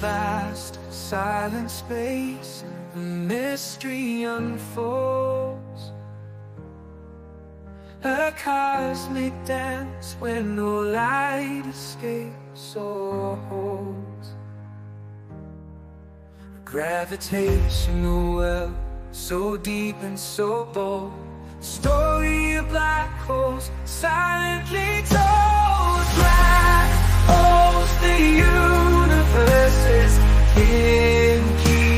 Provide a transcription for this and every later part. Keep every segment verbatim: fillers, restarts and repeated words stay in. vast silent space, the mystery unfolds. A cosmic dance where no light escapes or holds. Gravitational well, so deep and so bold, story of black holes silently told. Black holes, the universe is inky,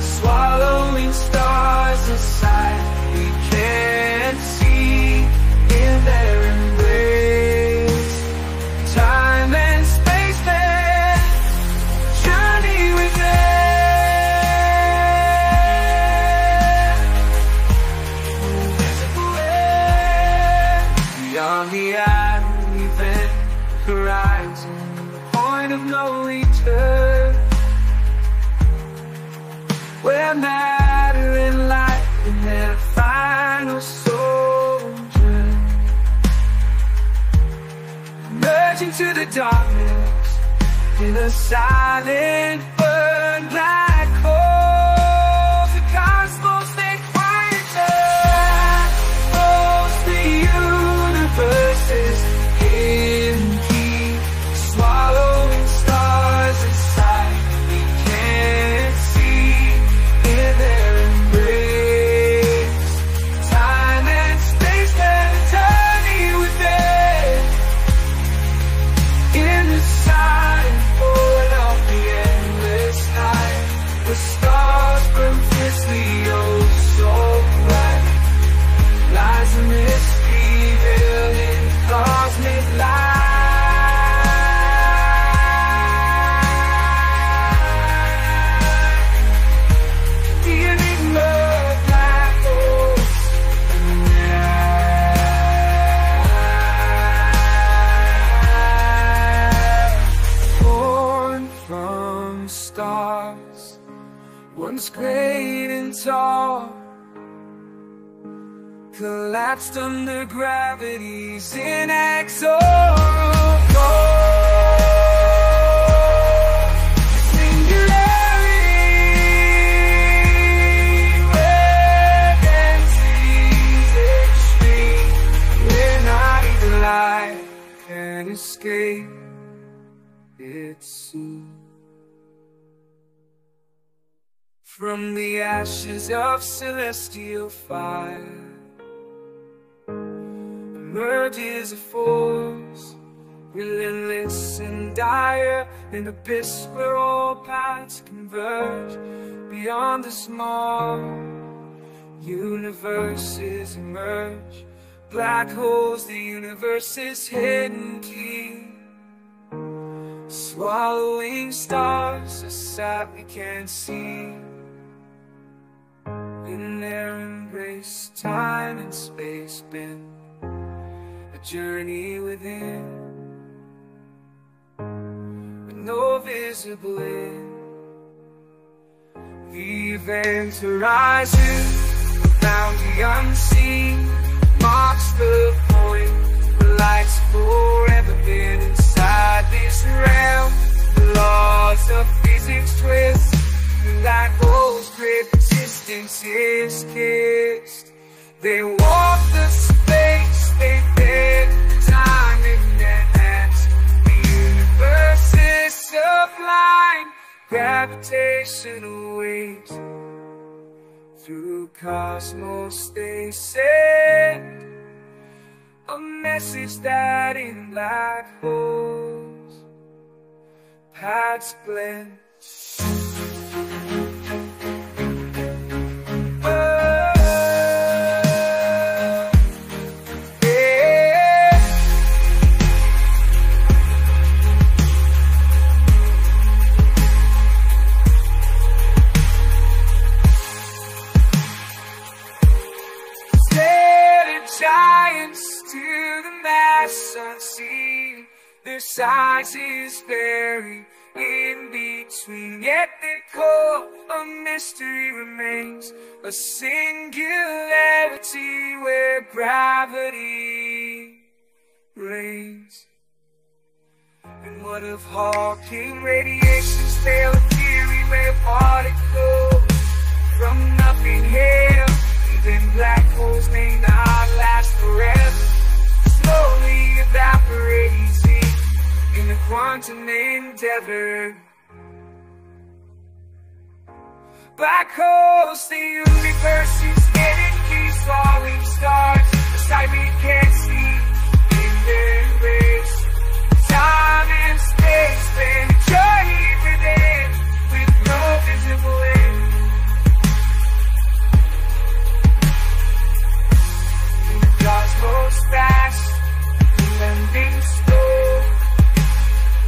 swallowing stars aside we can't see. In their embrace, time and space there journey with them. Visible beyond the eye, event horizon, the point of no return, where matter and light in their final soldier merge into the darkness in a silent burn. Black holes, the cosmos they quieter. Black holes, the universe is inky, swallowing stars inside. Collapsed under gravity's inexorable singularity, where density's extreme, where not even light can escape it soon. From the ashes of celestial fire emerges a force, relentless and dire, an abyss where all paths converge. Beyond the small universes emerge. Black holes, the universe's hidden key, swallowing stars, a sight we can't see. In their embrace, time and space bend, a journey within, with no visible end. The event horizon, found the unseen, marks the point where light's forever been. Inside this realm, the laws of physics twist, and black holes' grip existence is kissed. They walk the space, they bend time in their hands. The universe is sublime, gravitational waves. Through cosmos they send a message that in black holes paths blend. Unseen, their size is buried in between, yet their core a mystery remains, a singularity where gravity reigns. And what of Hawking radiation? sail a theory where particles from nothing here, even black holes may not last forever, slowly evaporating in a quantum endeavor. Black holes, the universe is getting key, falling stars, the side we can't see in their race. Time and space, then journey within, with no visible end. In the cosmos fast, the landing slow,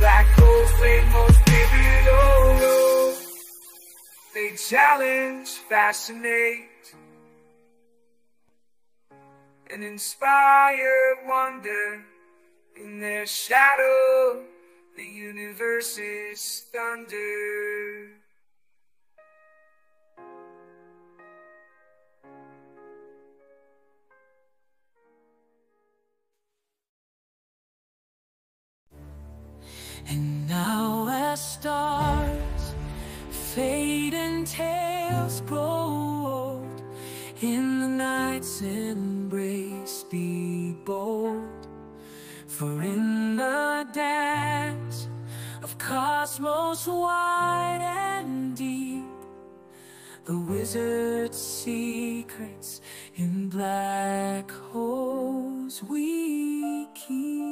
black holes play most pivotal role. They challenge, fascinate, and inspire wonder. In their shadow, the universe is thunder. And now a star fade and tales grow old, in the night's embrace be bold, for in the dance of cosmos wide and deep, the wizard's secrets in black holes we keep.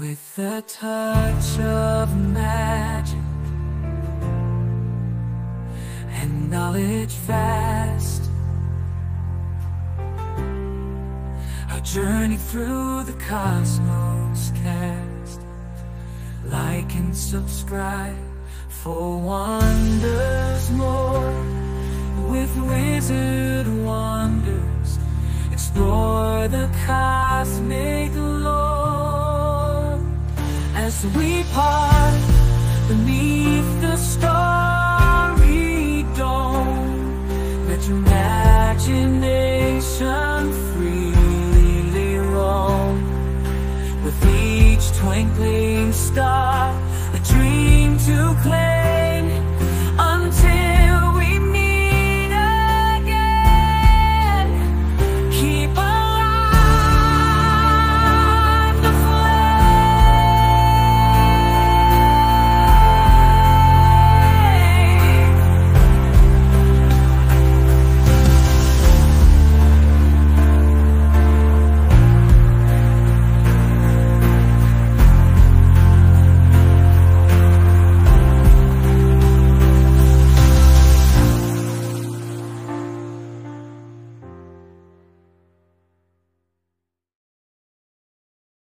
With the touch of magic and knowledge vast, a journey through the cosmos cast. Like and subscribe for wonders more. With Wizard Wonders, explore the cosmic lore. As we part beneath